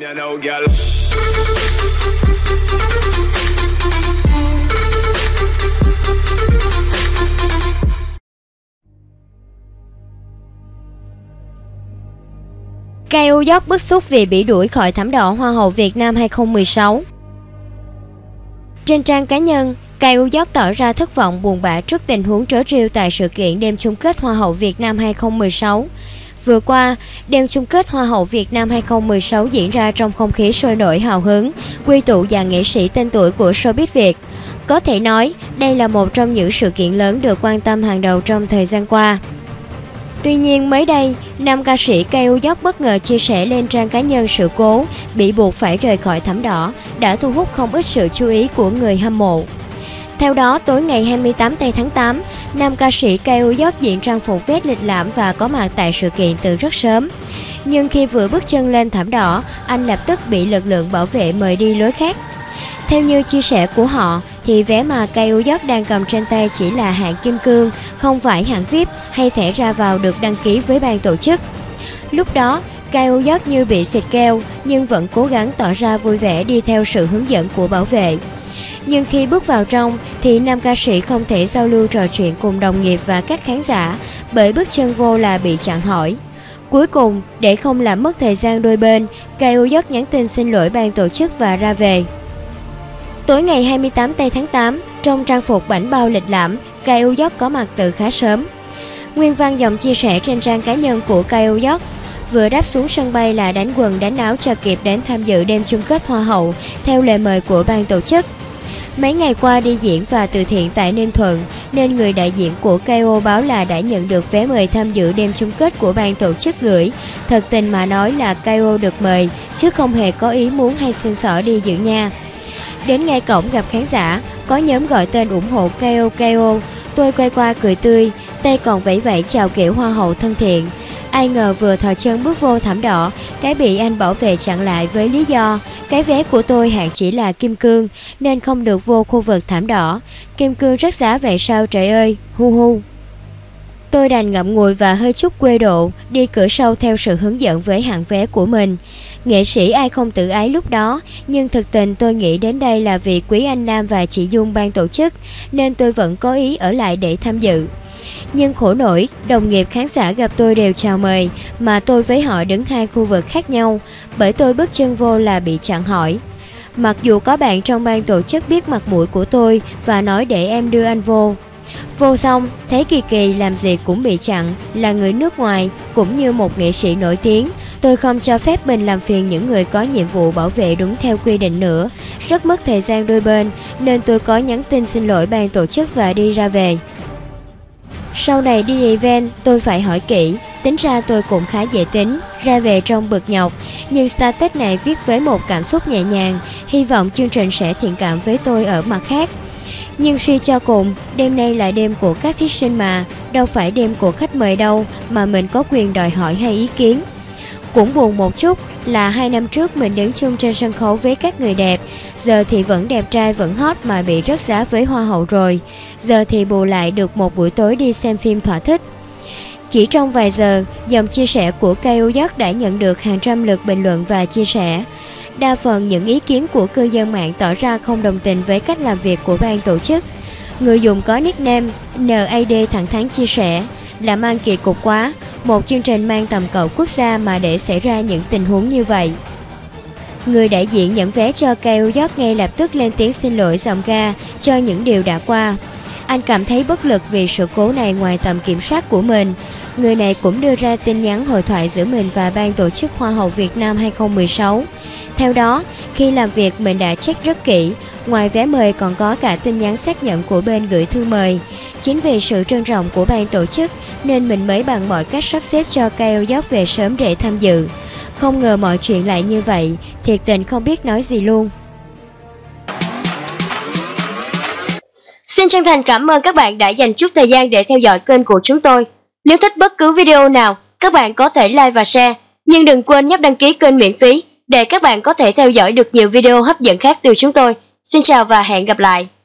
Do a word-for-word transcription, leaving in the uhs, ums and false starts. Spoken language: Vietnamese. Kyo York bức xúc vì bị đuổi khỏi thảm đỏ Hoa hậu Việt Nam hai không một sáu. Trên trang cá nhân, Kyo York tỏ ra thất vọng buồn bã trước tình huống trớ trêu tại sự kiện đêm chung kết Hoa hậu Việt Nam hai không một sáu. Vừa qua, đêm chung kết Hoa hậu Việt Nam hai không một sáu diễn ra trong không khí sôi nổi hào hứng, quy tụ dàn nghệ sĩ tên tuổi của showbiz Việt. Có thể nói, đây là một trong những sự kiện lớn được quan tâm hàng đầu trong thời gian qua. Tuy nhiên, mới đây, nam ca sĩ Kyo York bất ngờ chia sẻ lên trang cá nhân sự cố bị buộc phải rời khỏi thảm đỏ đã thu hút không ít sự chú ý của người hâm mộ. Theo đó, tối ngày hai mươi tám tây tháng tám, nam ca sĩ Kyo York diện trang phục vest lịch lãm và có mặt tại sự kiện từ rất sớm. Nhưng khi vừa bước chân lên thảm đỏ, anh lập tức bị lực lượng bảo vệ mời đi lối khác. Theo như chia sẻ của họ, thì vé mà Kyo York đang cầm trên tay chỉ là hạng kim cương, không phải hạng vi ai pi hay thẻ ra vào được đăng ký với ban tổ chức. Lúc đó, Kyo York như bị xịt keo nhưng vẫn cố gắng tỏ ra vui vẻ đi theo sự hướng dẫn của bảo vệ. Nhưng khi bước vào trong thì nam ca sĩ không thể giao lưu trò chuyện cùng đồng nghiệp và các khán giả bởi bước chân vô là bị chặn hỏi. Cuối cùng, để không làm mất thời gian đôi bên, Kyo York nhắn tin xin lỗi ban tổ chức và ra về. Tối ngày hai mươi tám tây tháng tám, trong trang phục bảnh bao lịch lãm, Kyo York có mặt từ khá sớm. Nguyên văn dòng chia sẻ trên trang cá nhân của Kyo York: vừa đáp xuống sân bay là đánh quần đánh áo cho kịp đến tham dự đêm chung kết Hoa hậu theo lời mời của ban tổ chức. Mấy ngày qua đi diễn và từ thiện tại Ninh Thuận nên người đại diện của Kyo báo là đã nhận được vé mời tham dự đêm chung kết của ban tổ chức gửi. Thật tình mà nói là Kyo được mời chứ không hề có ý muốn hay xin xỏ đi dự nha. Đến ngay cổng gặp khán giả, có nhóm gọi tên ủng hộ Kyo Kyo, tôi quay qua cười tươi, tay còn vẫy vẫy chào kiểu hoa hậu thân thiện. Ai ngờ vừa thò chân bước vô thảm đỏ, cái bị anh bảo vệ chặn lại với lý do cái vé của tôi hạng chỉ là kim cương nên không được vô khu vực thảm đỏ. Kim cương rất giá vậy sao trời ơi, hu hu. Tôi đành ngậm ngùi và hơi chút quê độ, đi cửa sau theo sự hướng dẫn với hạng vé của mình. Nghệ sĩ ai không tự ái lúc đó, nhưng thực tình tôi nghĩ đến đây là vì quý anh Nam và chị Dung ban tổ chức, nên tôi vẫn có ý ở lại để tham dự. Nhưng khổ nổi, đồng nghiệp khán giả gặp tôi đều chào mời, mà tôi với họ đứng hai khu vực khác nhau, bởi tôi bước chân vô là bị chặn hỏi. Mặc dù có bạn trong ban tổ chức biết mặt mũi của tôi và nói để em đưa anh vô. Vô xong, thấy kỳ kỳ làm gì cũng bị chặn, là người nước ngoài, cũng như một nghệ sĩ nổi tiếng. Tôi không cho phép mình làm phiền những người có nhiệm vụ bảo vệ đúng theo quy định nữa. Rất mất thời gian đôi bên, nên tôi có nhắn tin xin lỗi ban tổ chức và đi ra về. Sau này đi event, tôi phải hỏi kỹ, tính ra tôi cũng khá dễ tính, ra về trong bực nhọc. Nhưng status này viết với một cảm xúc nhẹ nhàng, hy vọng chương trình sẽ thiện cảm với tôi ở mặt khác. Nhưng suy cho cùng, đêm nay là đêm của các thí sinh mà, đâu phải đêm của khách mời đâu mà mình có quyền đòi hỏi hay ý kiến. Cũng buồn một chút là hai năm trước mình đứng chung trên sân khấu với các người đẹp, giờ thì vẫn đẹp trai vẫn hot mà bị rớt giá với hoa hậu rồi, giờ thì bù lại được một buổi tối đi xem phim thỏa thích. Chỉ trong vài giờ, dòng chia sẻ của Kyo York đã nhận được hàng trăm lượt bình luận và chia sẻ. Đa phần những ý kiến của cư dân mạng tỏ ra không đồng tình với cách làm việc của ban tổ chức. Người dùng có nickname en a đê thẳng thắn chia sẻ, làm ăn kỳ cục quá, một chương trình mang tầm cỡ quốc gia mà để xảy ra những tình huống như vậy. Người đại diện nhận vé cho Kyo York ngay lập tức lên tiếng xin lỗi giọng ga cho những điều đã qua. Anh cảm thấy bất lực vì sự cố này ngoài tầm kiểm soát của mình. Người này cũng đưa ra tin nhắn hội thoại giữa mình và ban tổ chức Hoa hậu Việt Nam hai không một sáu. Theo đó, khi làm việc mình đã check rất kỹ, ngoài vé mời còn có cả tin nhắn xác nhận của bên gửi thư mời. Chính vì sự trân trọng của ban tổ chức nên mình mới bằng mọi cách sắp xếp cho Kyo York về sớm để tham dự. Không ngờ mọi chuyện lại như vậy, thiệt tình không biết nói gì luôn. Xin chân thành cảm ơn các bạn đã dành chút thời gian để theo dõi kênh của chúng tôi. Nếu thích bất cứ video nào, các bạn có thể like và share. Nhưng đừng quên nhấp đăng ký kênh miễn phí để các bạn có thể theo dõi được nhiều video hấp dẫn khác từ chúng tôi. Xin chào và hẹn gặp lại!